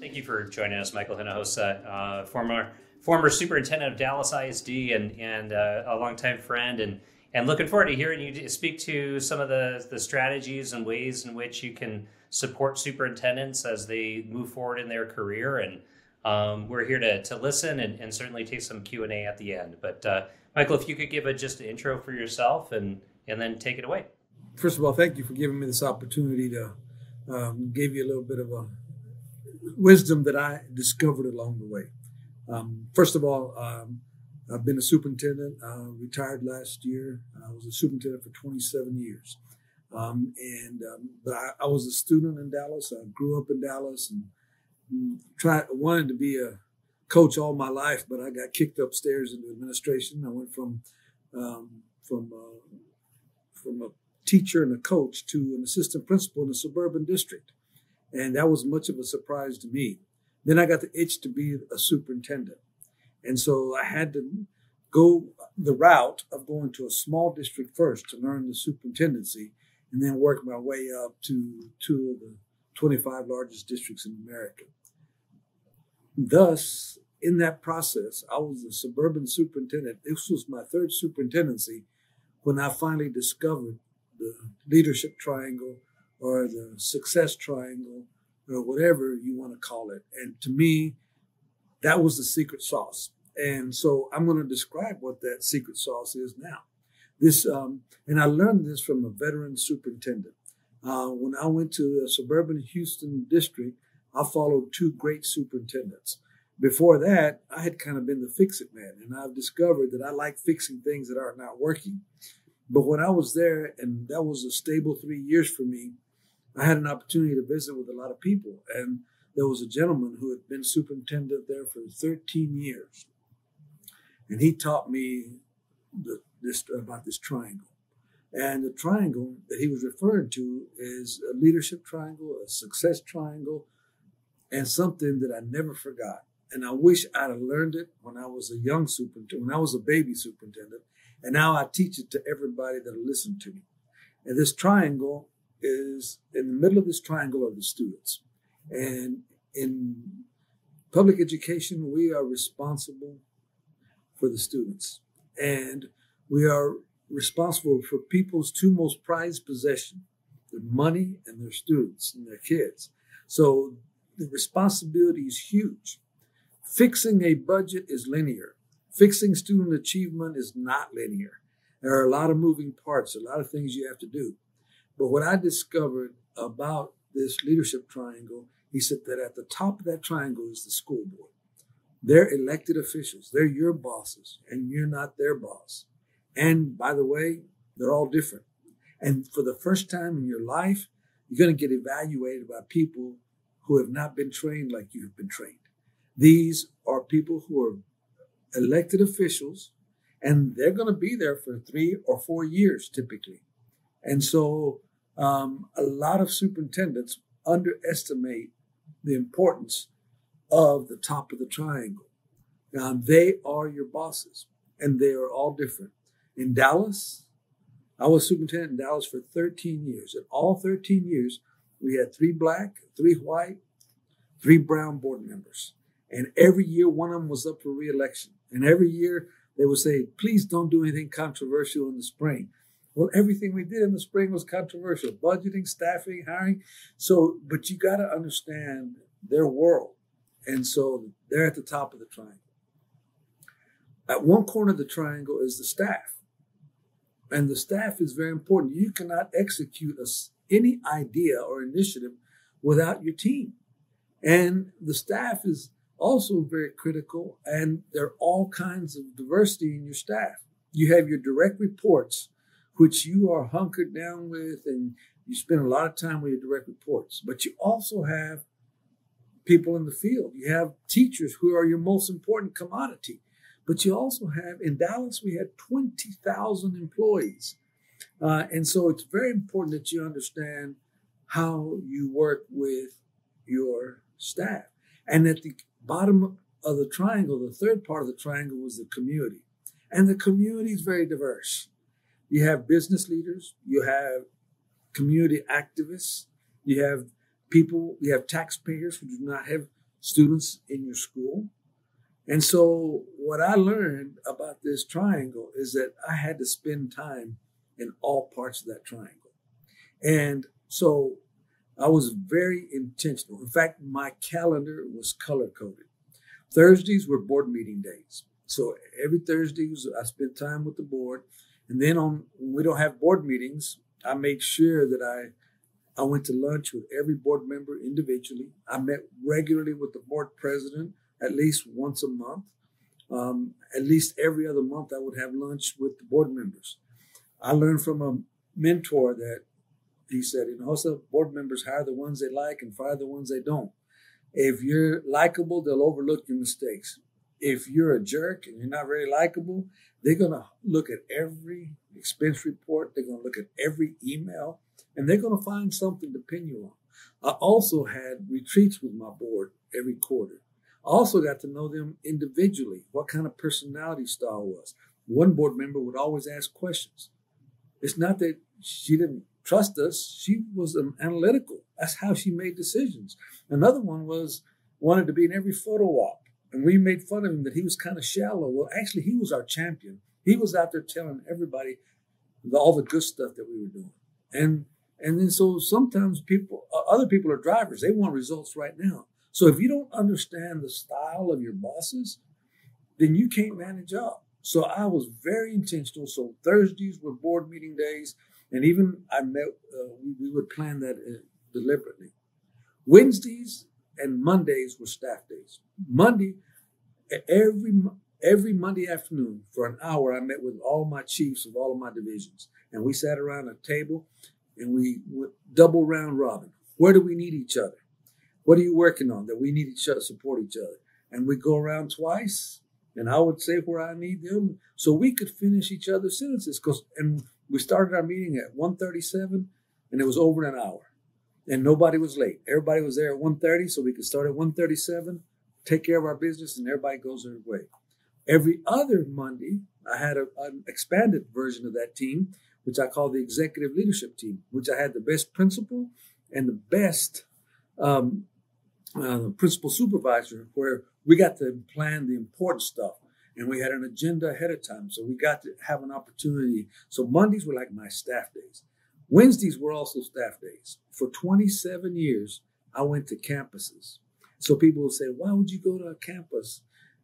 Thank you for joining us, Michael Hinojosa, former superintendent of Dallas ISD and a longtime friend, and looking forward to hearing you speak to some of the strategies and ways in which you can support superintendents as they move forward in their career. And we're here to listen and certainly take some Q&A at the end. But Michael, if you could give just an intro for yourself and then take it away. First of all, thank you for giving me this opportunity to give you a little bit of a wisdom that I discovered along the way. First of all, I've been a superintendent, retired last year. I was a superintendent for 27 years. But I was a student in Dallas. I grew up in Dallas and wanted to be a coach all my life, but I got kicked upstairs into administration. I went from a teacher and a coach to an assistant principal in a suburban district. And that was much of a surprise to me. Then I got the itch to be a superintendent. And so I had to go the route of going to a small district first to learn the superintendency and then work my way up to two of the 25 largest districts in America. Thus, in that process, I was a suburban superintendent. This was my third superintendency when I finally discovered the leadership triangle or the success triangle or whatever you want to call it. And to me, that was the secret sauce. And so I'm going to describe what that secret sauce is now. And I learned this from a veteran superintendent. When I went to a suburban Houston district, I followed two great superintendents. Before that, I had kind of been the fix-it man, and I've discovered that I like fixing things that are not working. But when I was there, and that was a stable 3 years for me, I had an opportunity to visit with a lot of people. And there was a gentleman who had been superintendent there for 13 years. And he taught me about this triangle. And the triangle that he was referring to is a leadership triangle, a success triangle, and something that I never forgot. And I wish I'd have learned it when I was a young superintendent, when I was a baby superintendent. And now I teach it to everybody that'll listen to me. And this triangle is, in the middle of this triangle are the students. And in public education, we are responsible for the students. And we are responsible for people's two most prized possessions, their money and their students and their kids. So the responsibility is huge. Fixing a budget is linear. Fixing student achievement is not linear. There are a lot of moving parts, a lot of things you have to do. But what I discovered about this leadership triangle, he said that at the top of that triangle is the school board. They're elected officials. They're your bosses, and you're not their boss. And by the way, they're all different. And for the first time in your life, you're going to get evaluated by people who have not been trained like you've been trained. These are people who are elected officials, and they're going to be there for 3 or 4 years typically. And so a lot of superintendents underestimate the importance of the top of the triangle. They are your bosses, and they are all different. In Dallas, I was superintendent in Dallas for 13 years. In all 13 years, we had 3 black, 3 white, 3 brown board members. And every year, one of them was up for re-election. And every year, they would say, please don't do anything controversial in the spring. Well, everything we did in the spring was controversial. Budgeting, staffing, hiring. So, but you got to understand their world. And so they're at the top of the triangle. At one corner of the triangle is the staff. And the staff is very important. You cannot execute any idea or initiative without your team. And the staff is also very critical, and there are all kinds of diversity in your staff. You have your direct reports, which you are hunkered down with, and you spend a lot of time with your direct reports. But you also have people in the field. You have teachers who are your most important commodity. But you also have, in Dallas, we had 20,000 employees. And so it's very important that you understand how you work with your staff. And at the bottom of the triangle, the third part of the triangle was the community. And the community is very diverse. You have business leaders, you have community activists, you have people, you have taxpayers who do not have students in your school. And so what I learned about this triangle is that I had to spend time in all parts of that triangle. And so I was very intentional. In fact, my calendar was color-coded. Thursdays were board meeting days. So every Thursday, I spent time with the board. And then when we don't have board meetings, I made sure that I went to lunch with every board member individually. I met regularly with the board president at least once a month. At least every other month, I would have lunch with the board members. I learned from a mentor that he said, Hinojosa, board members hire the ones they like and fire the ones they don't. If you're likable, they'll overlook your mistakes. If you're a jerk and you're not very likable, they're going to look at every expense report. They're going to look at every email, and they're going to find something to pin you on. I also had retreats with my board every quarter. I also got to know them individually, what kind of personality style was. One board member would always ask questions. It's not that she didn't trust us. She was analytical. That's how she made decisions. Another one wanted to be in every photo op. And we made fun of him that he was kind of shallow. Well, actually, he was our champion. He was out there telling everybody all the good stuff that we were doing. And then so sometimes other people are drivers. They want results right now. So if you don't understand the style of your bosses, then you can't manage up. So I was very intentional. So Thursdays were board meeting days. And even we would plan that deliberately. Wednesdays and Mondays were staff days. Every Monday afternoon for an hour, I met with all my chiefs of all of my divisions. And we sat around a table and we went double round robin. Where do we need each other? What are you working on that we need each other, support each other? And we go around twice and I would say where I need them so we could finish each other's sentences. And we started our meeting at 1:37 and it was over in an hour. And nobody was late. Everybody was there at 1:30, so we could start at 1:37, take care of our business, and everybody goes their way. Every other Monday, I had an expanded version of that team, which I call the executive leadership team, which I had the best principal and the best principal supervisor, where we got to plan the important stuff. And we had an agenda ahead of time, so we got to have an opportunity. So Mondays were like my staff days. Wednesdays were also staff days. For 27 years, I went to campuses. So people would say, why would you go to a campus?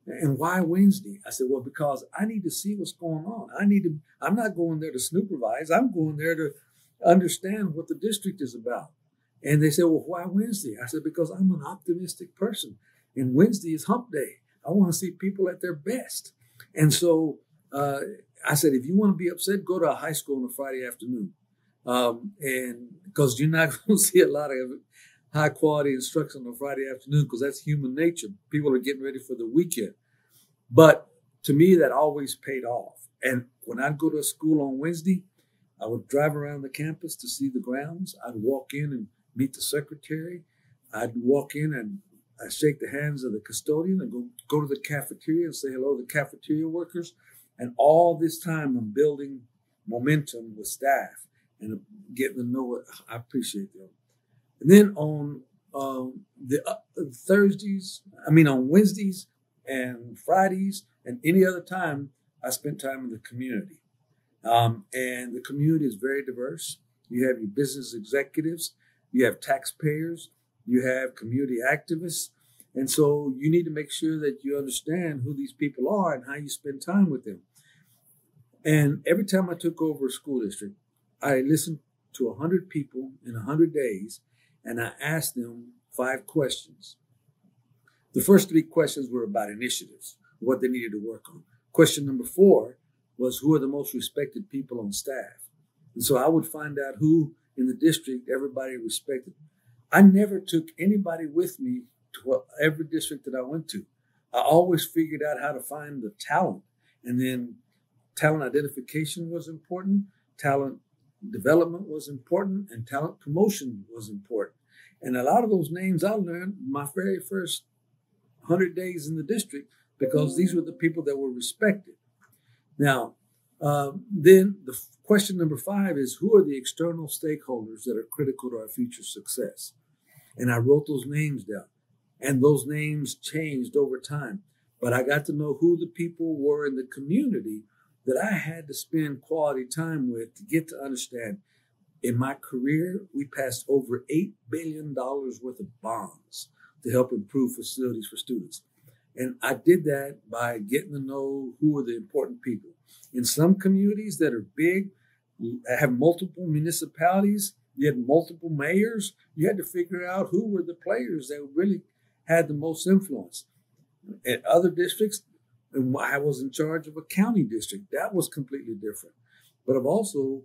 And why Wednesday? I said, well, because I need to see what's going on. I'm not going there to supervise. I'm going there to understand what the district is about. And they said, well, why Wednesday? I said, because I'm an optimistic person. And Wednesday is hump day. I want to see people at their best. And so I said, if you want to be upset, go to a high school on a Friday afternoon. And because you're not going to see a lot of high quality instruction on Friday afternoon, because that's human nature. People are getting ready for the weekend. But to me, that always paid off. And when I'd go to a school on Wednesday, I would drive around the campus to see the grounds. I'd walk in and meet the secretary. I'd walk in and I'd shake the hands of the custodian and go to the cafeteria and say hello to the cafeteria workers. And all this time, I'm building momentum with staff and getting to know it. I appreciate them. And then on on Wednesdays and Fridays and any other time, I spent time in the community. And the community is very diverse. You have your business executives, you have taxpayers, you have community activists. And so you need to make sure that you understand who these people are and how you spend time with them. And every time I took over a school district, I listened to 100 people in 100 days, and I asked them 5 questions. The first 3 questions were about initiatives, what they needed to work on. Question number 4 was, who are the most respected people on staff? And so I would find out who in the district everybody respected. I never took anybody with me to every district that I went to. I always figured out how to find the talent. And then talent identification was important, talent development was important, and talent promotion was important. And a lot of those names I learned my very first 100 days in the district, because these were the people that were respected. Now, then the question number 5 is, who are the external stakeholders that are critical to our future success? And I wrote those names down. And those names changed over time. But I got to know who the people were in the community that I had to spend quality time with to get to understand. In my career, we passed over $8 billion worth of bonds to help improve facilities for students. And I did that by getting to know who are the important people. In some communities that are big, have multiple municipalities, you had multiple mayors, you had to figure out who were the players that really had the most influence. At other districts, and I was in charge of a county district. That was completely different. But I've also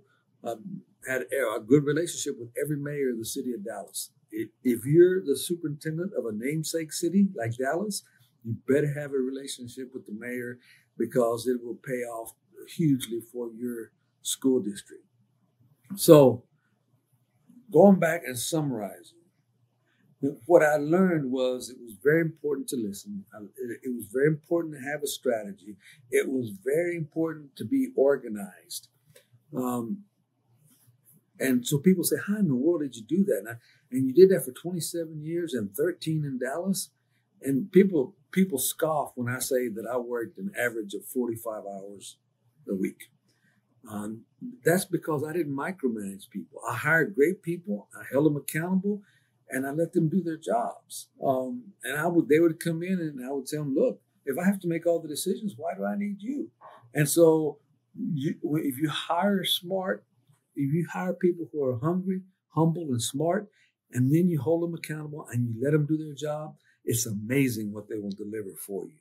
had a good relationship with every mayor of the city of Dallas. If you're the superintendent of a namesake city like Dallas, you better have a relationship with the mayor, because it will pay off hugely for your school district. So going back and summarizing, what I learned was it was very important to listen. It was very important to have a strategy. It was very important to be organized. And so people say, how in the world did you do that? And you did that for 27 years and 13 in Dallas. And people scoff when I say that I worked an average of 45 hours a week. That's because I didn't micromanage people. I hired great people. I held them accountable. And I let them do their jobs. They would come in and I would tell them, look, if I have to make all the decisions, why do I need you? And so if you hire smart, if you hire people who are hungry, humble, and smart, and then you hold them accountable and you let them do their job, it's amazing what they will deliver for you.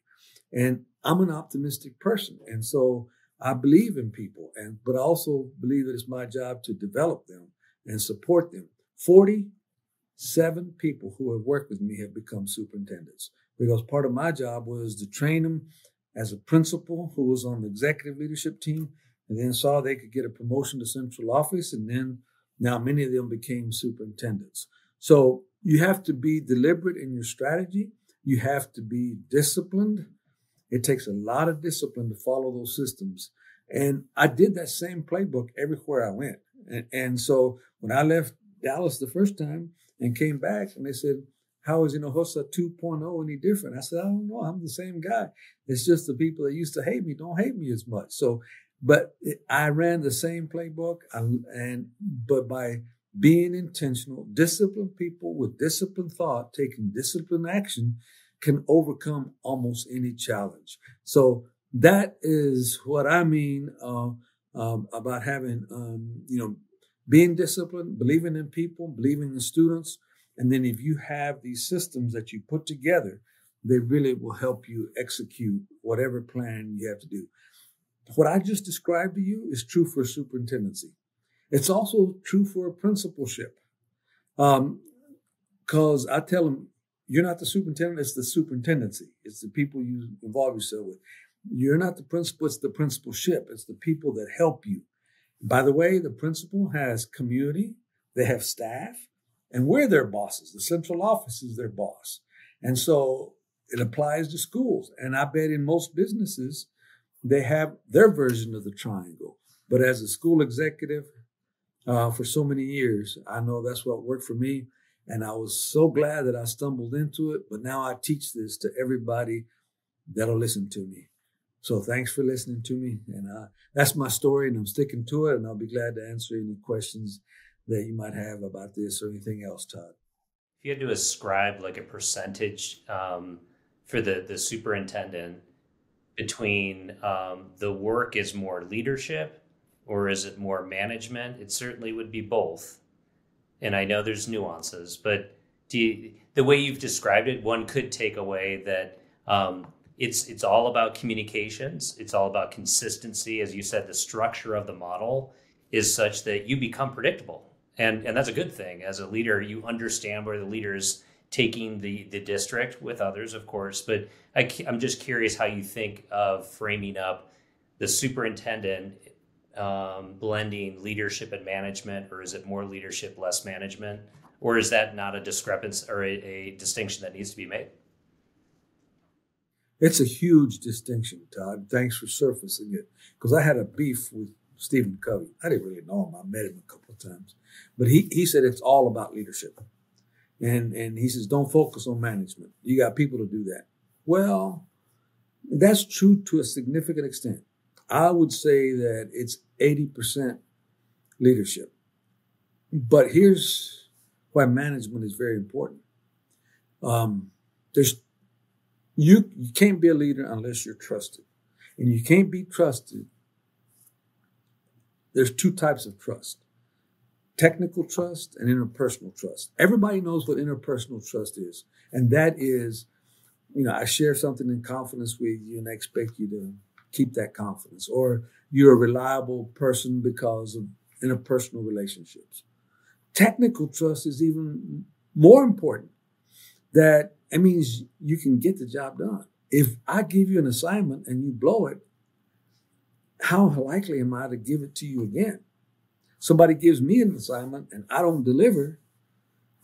And I'm an optimistic person. And so I believe in people, but I also believe that it's my job to develop them and support them. 47 people who have worked with me have become superintendents, because part of my job was to train them as a principal who was on the executive leadership team, and then saw they could get a promotion to central office. And then now many of them became superintendents. So you have to be deliberate in your strategy. You have to be disciplined. It takes a lot of discipline to follow those systems. And I did that same playbook everywhere I went. And so when I left Dallas the first time, and came back and they said, how is Hinojosa 2.0 any different? I said, I don't know. I'm the same guy. It's just the people that used to hate me don't hate me as much. So, but I ran the same playbook. But by being intentional, disciplined people with disciplined thought, taking disciplined action, can overcome almost any challenge. So that is what I mean about having, being disciplined, believing in people, believing in students. And then if you have these systems that you put together, they really will help you execute whatever plan you have to do. What I just described to you is true for superintendency. It's also true for a principalship. 'Cause I tell them, you're not the superintendent, it's the superintendency. It's the people you involve yourself with. You're not the principal, it's the principalship. It's the people that help you. By the way, the principal has community, they have staff, and we're their bosses. The central office is their boss. And so it applies to schools. And I bet in most businesses, they have their version of the triangle. But as a school executive for so many years, I know that's what worked for me. And I was so glad that I stumbled into it. But now I teach this to everybody that'll listen to me. So thanks for listening to me. And that's my story, and I'm sticking to it. And I'll be glad to answer any questions that you might have about this or anything else, Todd. If you had to ascribe like a percentage for the superintendent between the work is more leadership or is it more management, it certainly would be both. And I know there's nuances, but the way you've described it, one could take away that It's all about communications. It's all about consistency. As you said, the structure of the model is such that you become predictable. And that's a good thing. As a leader, you understand where the leader is taking the district with others, of course. But I'm just curious how you think of framing up the superintendent blending leadership and management, or is it more leadership, less management? Or is that not a discrepancy or a distinction that needs to be made? It's a huge distinction, Todd. Thanks for surfacing it. Because I had a beef with Stephen Covey. I didn't really know him. I met him a couple of times. But he said it's all about leadership. And he says, don't focus on management. You got people to do that. Well, that's true to a significant extent. I would say that it's 80% leadership. But here's why management is very important. You can't be a leader unless you're trusted. And you can't be trusted. There's two types of trust: technical trust and interpersonal trust. Everybody knows what interpersonal trust is. And that is, you know, I share something in confidence with you and I expect you to keep that confidence. Or you're a reliable person because of interpersonal relationships. Technical trust is even more important. That it means you can get the job done. If I give you an assignment and you blow it, how likely am I to give it to you again? Somebody gives me an assignment and I don't deliver,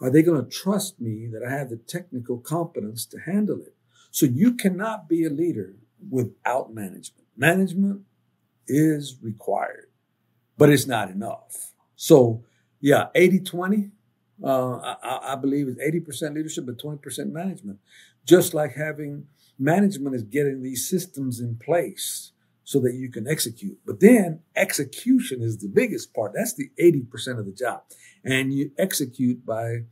are they going to trust me that I have the technical competence to handle it? So you cannot be a leader without management. Management is required, but it's not enough. So yeah, 80-20, I believe it's 80% leadership, but 20% management. Just like having management is getting these systems in place so that you can execute. But then execution is the biggest part. That's the 80% of the job. And you execute by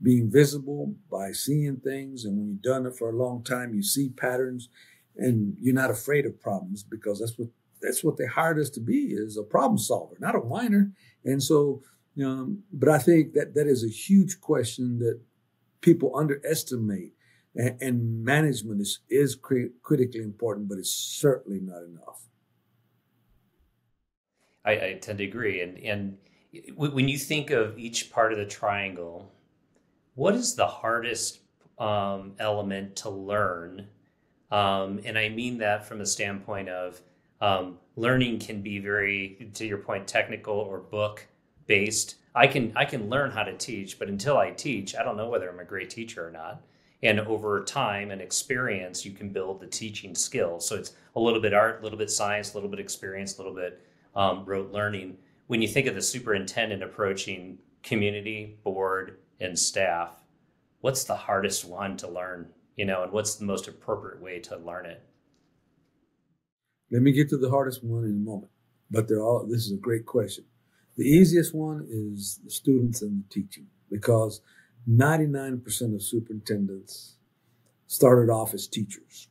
being visible, by seeing things. And when you've done it for a long time, you see patterns and you're not afraid of problems, because that's what they hired us to be, is a problem solver, not a whiner. And so, but I think that is a huge question that people underestimate. And management is critically important, but it's certainly not enough. I tend to agree. And when you think of each part of the triangle, what is the hardest element to learn? And I mean that from the standpoint of learning can be very, to your point, technical or book-based. I can learn how to teach, but until I teach, I don't know whether I'm a great teacher or not. And over time and experience, you can build the teaching skills. So it's a little bit art, a little bit science, a little bit experience, a little bit rote learning. When you think of the superintendent approaching community, board, and staff, what's the hardest one to learn, and what's the most appropriate way to learn it? Let me get to the hardest one in a moment, but this is a great question. The easiest one is the students and the teaching, because 99% of superintendents started off as teachers.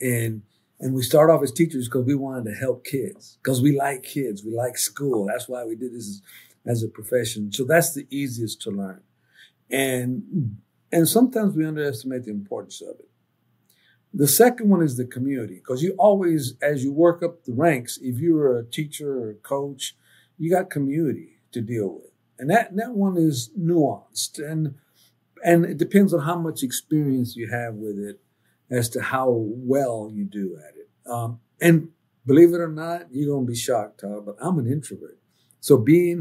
And we start off as teachers because we wanted to help kids, because we like kids, we like school. That's why we did this as a profession. So that's the easiest to learn. And sometimes we underestimate the importance of it. The second one is the community, because you always, as you work up the ranks, if you're a teacher or a coach, you got community to deal with. And that one is nuanced, and it depends on how much experience you have with it as to how well you do at it. And believe it or not, you're going to be shocked, Todd, but I'm an introvert. So I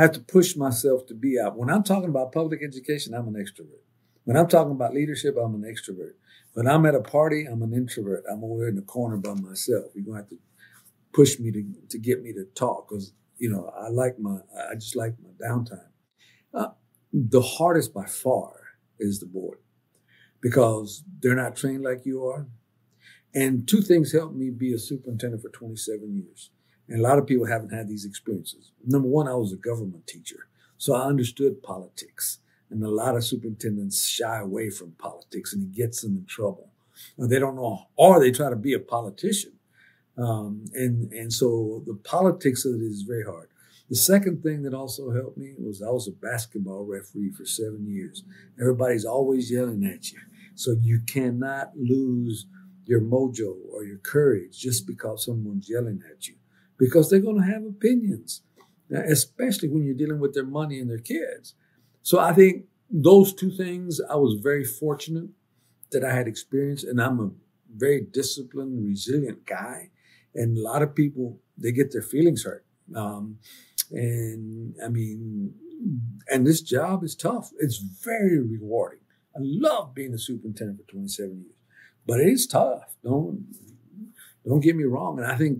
have to push myself to be out. When I'm talking about public education, I'm an extrovert. When I'm talking about leadership, I'm an extrovert. When I'm at a party, I'm an introvert. I'm over in the corner by myself. You're going to have to push me to get me to talk, because I just like my downtime. The hardest by far is the board, because they're not trained like you are. And two things helped me be a superintendent for 27 years. And a lot of people haven't had these experiences. Number one, I was a government teacher, so I understood politics. And a lot of superintendents shy away from politics, and it gets them in trouble. They don't know, or they try to be a politician. And so the politics of it is very hard. The second thing that also helped me was I was a basketball referee for 7 years. Everybody's always yelling at you. So you cannot lose your mojo or your courage just because someone's yelling at you, because they're going to have opinions, especially when you're dealing with their money and their kids. So I think those two things, I was very fortunate that I had experience, and I'm a very disciplined, resilient guy. And a lot of people, they get their feelings hurt. And this job is tough. It's very rewarding. I love being a superintendent for 27 years, but it is tough. Don't get me wrong. And I think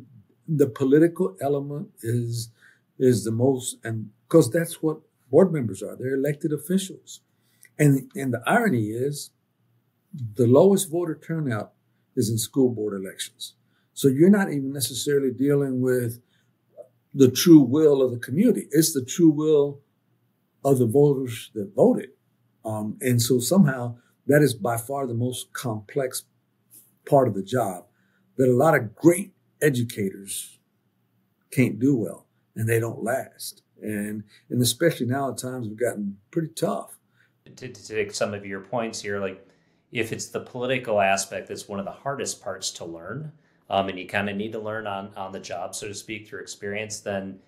the political element is the most, and because that's what board members are. They're elected officials. And the irony is the lowest voter turnout is in school board elections. So you're not even necessarily dealing with the true will of the community. It's the true will of the voters that voted. And so somehow that is by far the most complex part of the job that a lot of great educators can't do well, and they don't last. And especially now at times have gotten pretty tough. To take some of your points here, like if it's the political aspect that's one of the hardest parts to learn, and you kind of need to learn on the job, so to speak, through experience, then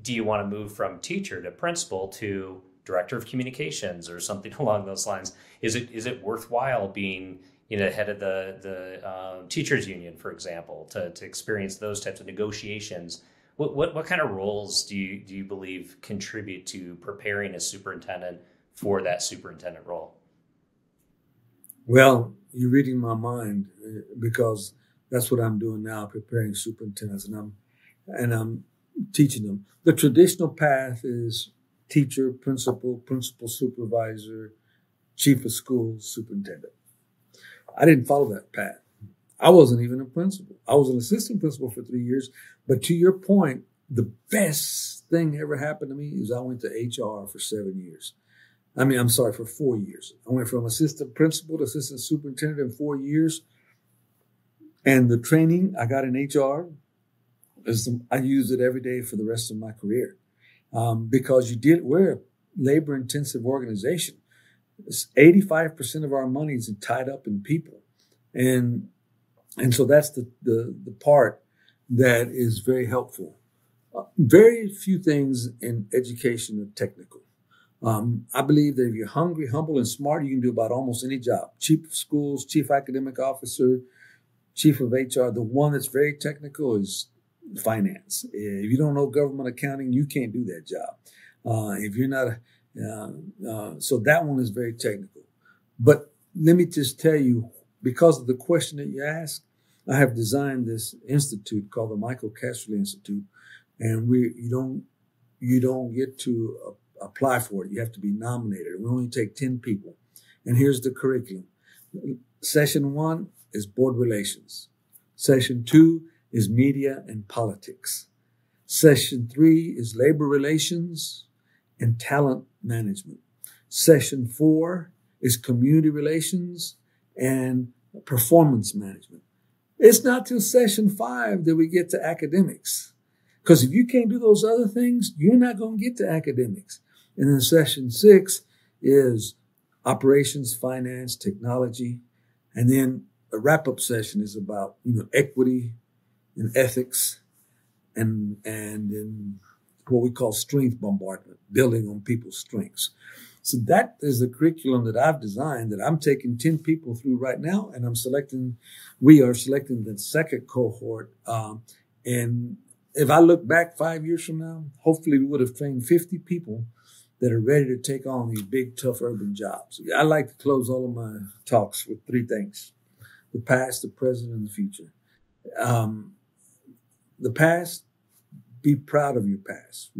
do you want to move from teacher to principal to director of communications or something along those lines? Is it worthwhile being, you know, head of the teachers union, for example, to experience those types of negotiations? What kind of roles do you believe contribute to preparing a superintendent for that superintendent role? Well, you're reading my mind, because that's what I'm doing now, preparing superintendents, and I'm teaching them. The traditional path is teacher, principal, principal supervisor, chief of school, superintendent. I didn't follow that path. I wasn't even a principal. I was an assistant principal for 3 years. But to your point, the best thing ever happened to me is I went to HR for 7 years. for 4 years. I went from assistant principal to assistant superintendent in 4 years. And the training I got in HR, I used it every day for the rest of my career. Because we're a labor-intensive organization. 85% of our money is tied up in people. And so that's the part that is very helpful. Very few things in education are technical. I believe that if you're hungry, humble, and smart, you can do about almost any job. Chief of schools, chief academic officer, chief of HR. The one that's very technical is finance. If you don't know government accounting, you can't do that job. If you're not, so that one is very technical. But let me just tell you, because of the question that you asked, I have designed this institute called the Michael Casterly Institute, and you don't get to apply for it. You have to be nominated. We only take 10 people. And here's the curriculum. Session 1 is board relations. Session 2 is media and politics. Session 3 is labor relations and talent management. Session 4 is community relations and performance management. It's not till session 5 that we get to academics. Because if you can't do those other things, you're not going to get to academics. And then session 6 is operations, finance, technology. And then a wrap-up session is about, equity and ethics and in what we call strength bombardment, building on people's strengths. So that is the curriculum that I've designed, that I'm taking 10 people through right now, and we are selecting the second cohort. And if I look back 5 years from now, hopefully we would have trained 50 people that are ready to take on these big, tough urban jobs. I like to close all of my talks with three things: the past, the present, and the future. The past, be proud of your past.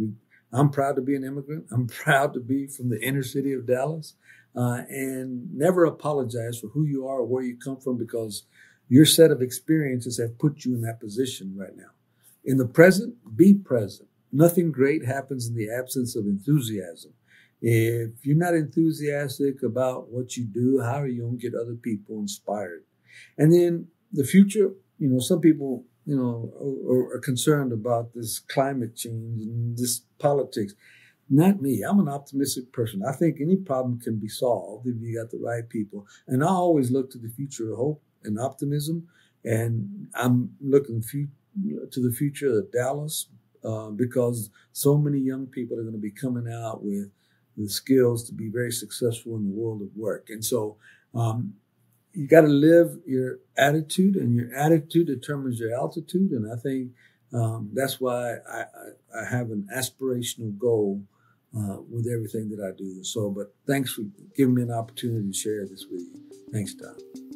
I'm proud to be an immigrant. I'm proud to be from the inner city of Dallas, and never apologize for who you are or where you come from, because your set of experiences have put you in that position right now. In the present, be present. Nothing great happens in the absence of enthusiasm. If you're not enthusiastic about what you do, how are you going to get other people inspired? And then the future, some people, are concerned about this climate change and this politics. Not me. I'm an optimistic person. I think any problem can be solved if you got the right people. And I always look to the future of hope and optimism. And I'm looking to the future of Dallas, because so many young people are going to be coming out with the skills to be very successful in the world of work. And so, you got to live your attitude, and your attitude determines your altitude. And I think that's why I have an aspirational goal with everything that I do. So, but thanks for giving me an opportunity to share this with you. Thanks, Don.